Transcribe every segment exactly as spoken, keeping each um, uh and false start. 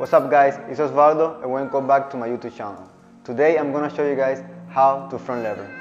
What's up guys, it's Osvaldo and welcome back to my YouTube channel. Today I'm gonna show you guys how to front lever.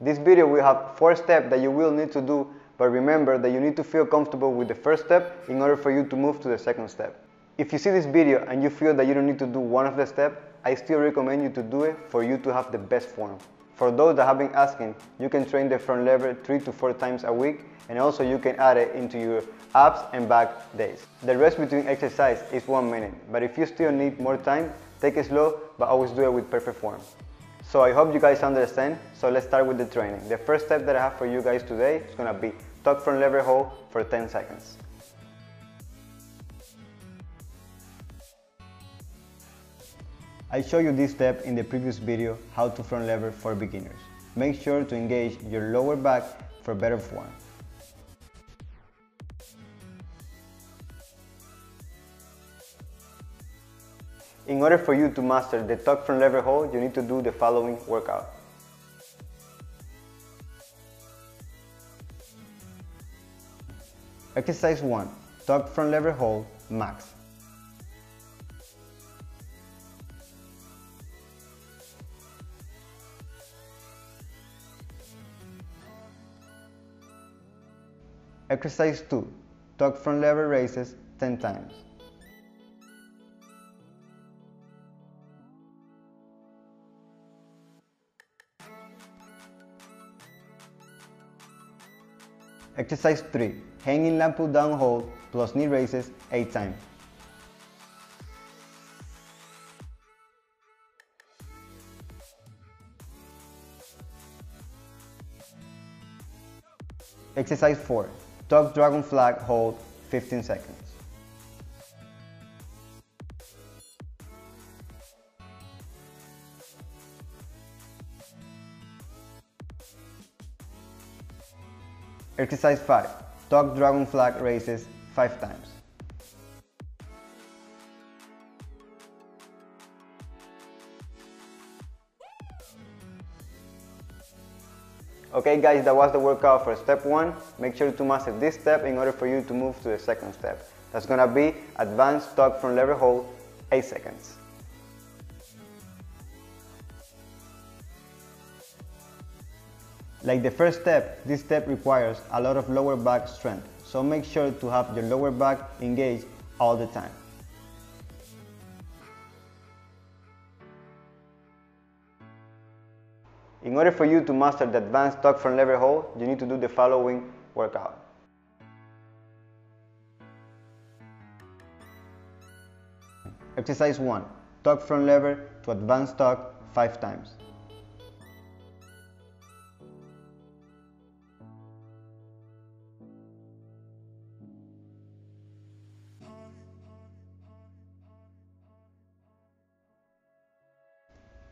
This video will have four steps that you will need to do, but remember that you need to feel comfortable with the first step in order for you to move to the second step. If you see this video and you feel that you don't need to do one of the steps, I still recommend you to do it for you to have the best form. For those that have been asking, you can train the front lever three to four times a week, and also you can add it into your abs and back days. The rest between exercise is one minute, but if you still need more time, take it slow, but always do it with perfect form. So I hope you guys understand, so let's start with the training. The first step that I have for you guys today is gonna be tuck front lever hold for ten seconds. I showed you this step in the previous video, how to front lever for beginners. Make sure to engage your lower back for better form. In order for you to master the tuck front lever hold, you need to do the following workout. Exercise one, tuck front lever hold, max. Exercise two, tuck front lever raises ten times. Exercise three, hanging lamp pull down hold plus knee raises eight times. Exercise four, tuck dragon flag hold fifteen seconds. Exercise five, tuck dragon flag raises five times. Okay guys, that was the workout for step one. Make sure to master this step in order for you to move to the second step. That's gonna be advanced tuck front lever hold, eight seconds. Like the first step, this step requires a lot of lower back strength, so make sure to have your lower back engaged all the time. In order for you to master the advanced tuck front lever hold, you need to do the following workout. Exercise one, tuck front lever to advanced tuck five times.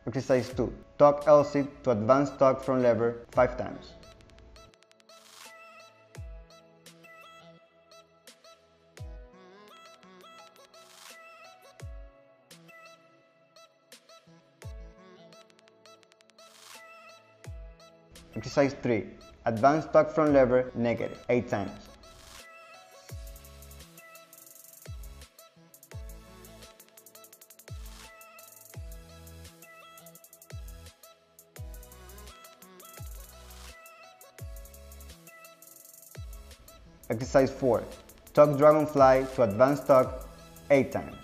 Exercise two, tuck L-sit to advanced tuck front lever five times. Exercise three, advanced tuck front lever negative eight times. Exercise four, tuck dragonfly to advanced tuck eight times.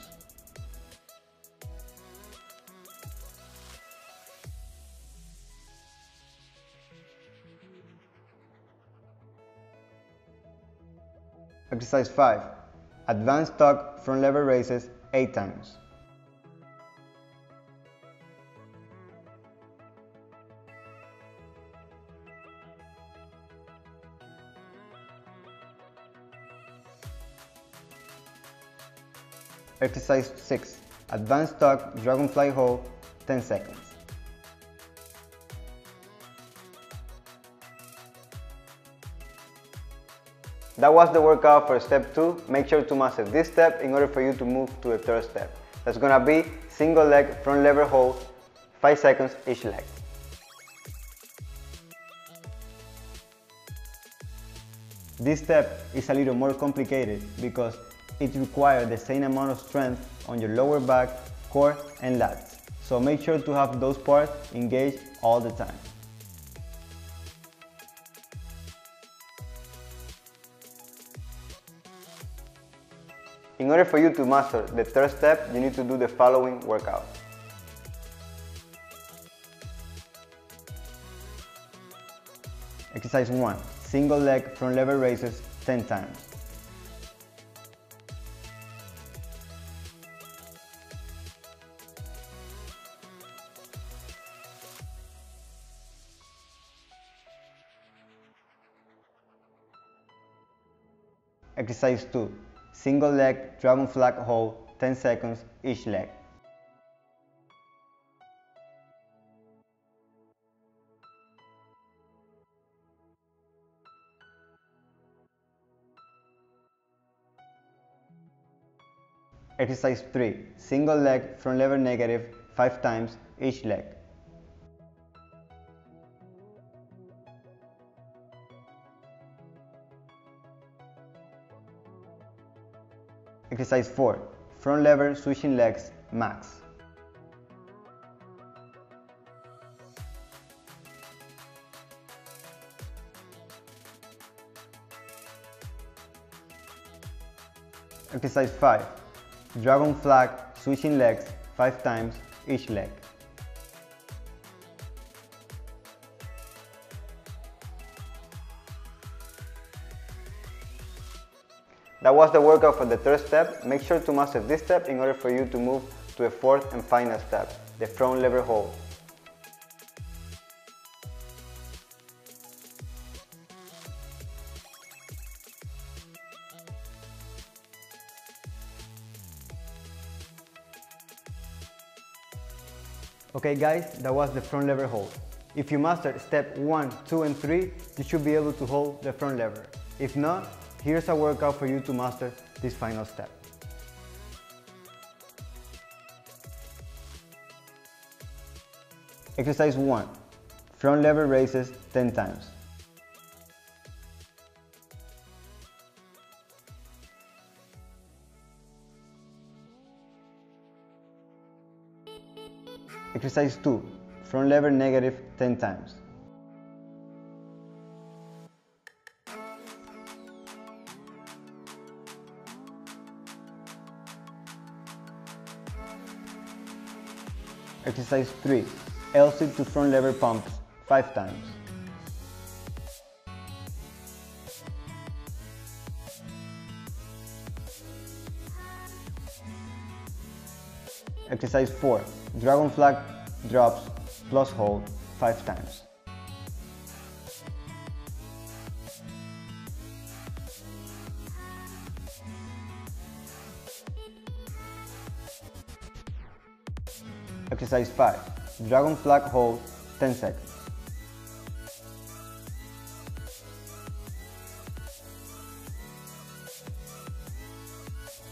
Exercise five, advanced tuck front lever raises eight times. Exercise six, advanced tuck dragonfly hold ten seconds. That was the workout for step two. Make sure to master this step in order for you to move to the third step. That's gonna be single leg front lever hold, five seconds each leg. This step is a little more complicated because it requires the same amount of strength on your lower back, core and lats. So make sure to have those parts engaged all the time. In order for you to master the third step, you need to do the following workout. Exercise one. Single leg front lever raises ten times. Exercise two. Single leg dragon flag hold, ten seconds each leg. Exercise three. Single leg front lever negative, five times each leg. Exercise four. Front lever switching legs max. Exercise five. Dragon flag switching legs five times each leg. That was the workout for the third step. Make sure to master this step in order for you to move to the fourth and final step, the front lever hold. Okay guys, that was the front lever hold. If you master step one, two and three, you should be able to hold the front lever. If not, here's a workout for you to master this final step. Exercise one. Front lever raises ten times. Exercise two. Front lever negative ten times. Exercise three. L-sit to front lever pumps five times. Exercise four. Dragon flag drops plus hold five times. Exercise five. Dragon flag hold ten seconds.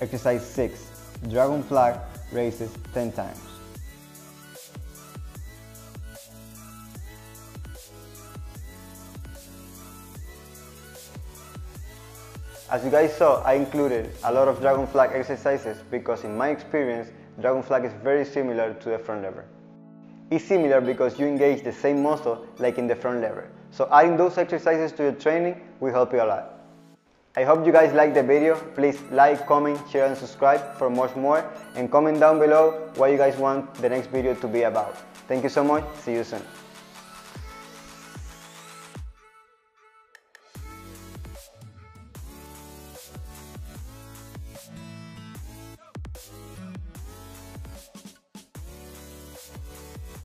Exercise six. Dragon flag raises ten times. As you guys saw, I included a lot of dragon flag exercises because in my experience, dragon flag is very similar to the front lever. It's similar because you engage the same muscle like in the front lever. So adding those exercises to your training will help you a lot. I hope you guys liked the video. Please like, comment, share and subscribe for much more, and comment down below what you guys want the next video to be about. Thank you so much, see you soon.